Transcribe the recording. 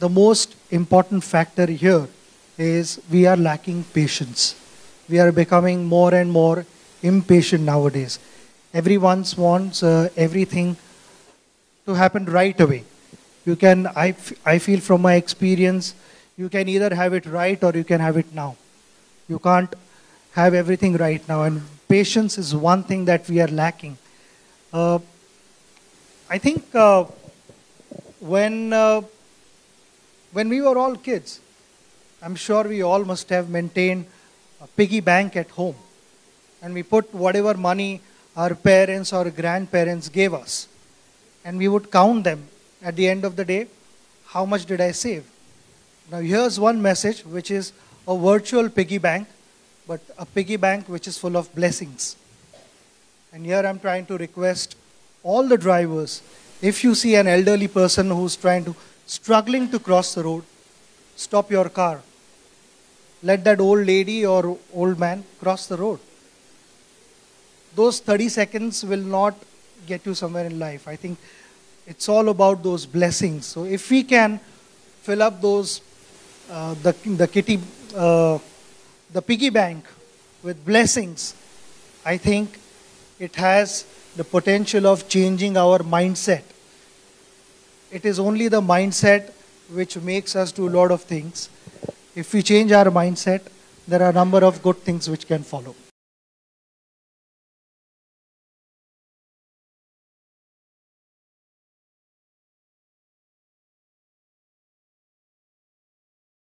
the most important factor here is we are lacking patience. We are becoming more and more impatient nowadays. Everyone wants everything to happen right away. You can, I feel from my experience, you can either have it right or you can have it now. You can't have everything right now, and patience is one thing that we are lacking. I think when we were all kids, I'm sure we all must have maintained a piggy bank at home, and we put whatever money our parents or grandparents gave us, and we would count them at the end of the day, how much did I save? Now here's one message which is a virtual piggy bank, but a piggy bank which is full of blessings. And here I'm trying to request all the drivers, if you see an elderly person who's struggling to cross the road, stop your car. Let that old lady or old man cross the road. Those 30 seconds will not get you somewhere in life. I think it's all about those blessings. So if we can fill up those, the piggy bank with blessings, I think it has the potential of changing our mindset. It is only the mindset which makes us do a lot of things. If we change our mindset, there are a number of good things which can follow.